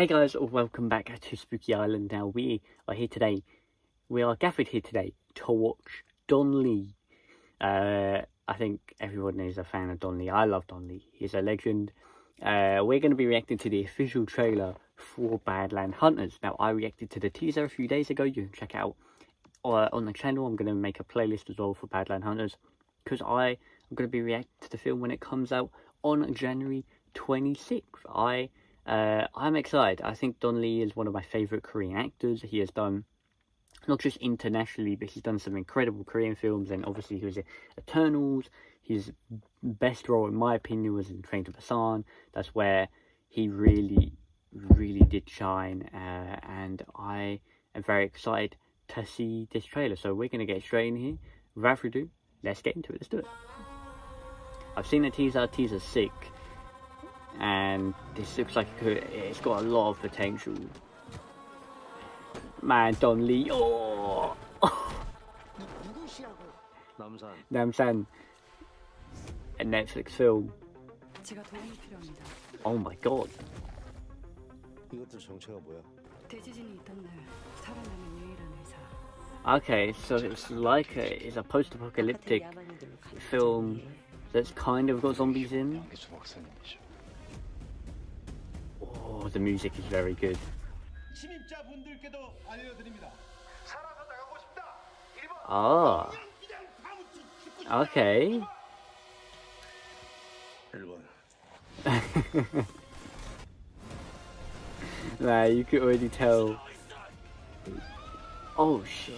Hey guys, welcome back to Spooky Island. Now we are gathered here today to watch Don Lee. I think everyone is a fan of Don Lee. I love Don Lee, he's a legend. We're going to be reacting to the official trailer for Badland Hunters. Now I reacted to the teaser a few days ago, you can check out on the channel. I'm going to make a playlist as well for Badland Hunters because I'm going to be reacting to the film when it comes out on January 26th. I'm excited. I think Don Lee is one of my favourite Korean actors. He has done, not just internationally, but he's done some incredible Korean films, and obviously he was in Eternals. His best role, in my opinion, was in Train to Busan. That's where he really, really did shine, and I am very excited to see this trailer. So we're going to get straight in here. Without further ado, let's get into it. Let's do it. I've seen the teaser. Teaser's sick. And this looks like it's got a lot of potential. Man, Don Lee. Oh! Namsan. A Netflix film. Oh my god. Okay, so it's like it's a post-apocalyptic film that's kind of got zombies in. Oh, the music is very good. Ah, okay. Nah, you could already tell. Oh shit,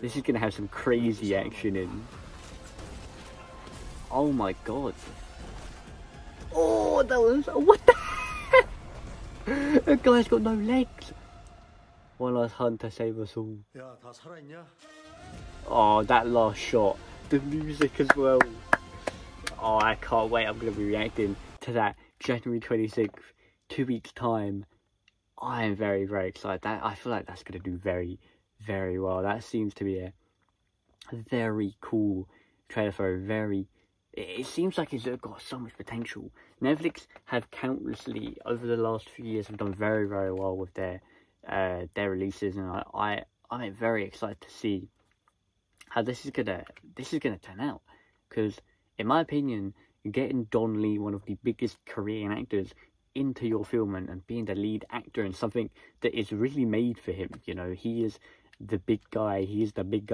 this is gonna have some crazy action in. Oh my god. Oh, that was, what the that guy's got no legs. One last hunt to save us all. Oh, that last shot. The music as well. Oh, I can't wait. I'm going to be reacting to that January 26th, 2 weeks time. I am very, very excited. I feel like that's going to do very, very well. That seems to be a very cool trailer for a very... It seems like it's got so much potential. Netflix have countlessly, over the last few years, have done very, very well with their releases, and I'm very excited to see how this is gonna turn out. Because, in my opinion, getting Don Lee, one of the biggest Korean actors, into your film and being the lead actor in something that is really made for him. You know, he is the big guy. He was the big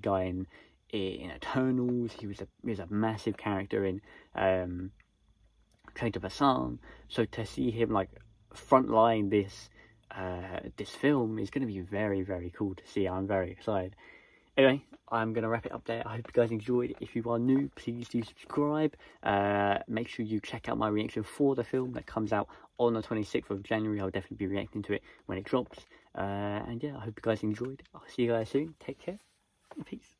guy in Eternals. He was a massive character in Train to Busan. So to see him like frontline this film is going to be very, very cool to see. I'm very excited. Anyway, I'm going to wrap it up there. I hope you guys enjoyed. If you are new, please do subscribe. Make sure you check out my reaction for the film that comes out on the 26th of January. I'll definitely be reacting to it when it drops. And yeah, I hope you guys enjoyed. I'll see you guys soon. Take care. Peace.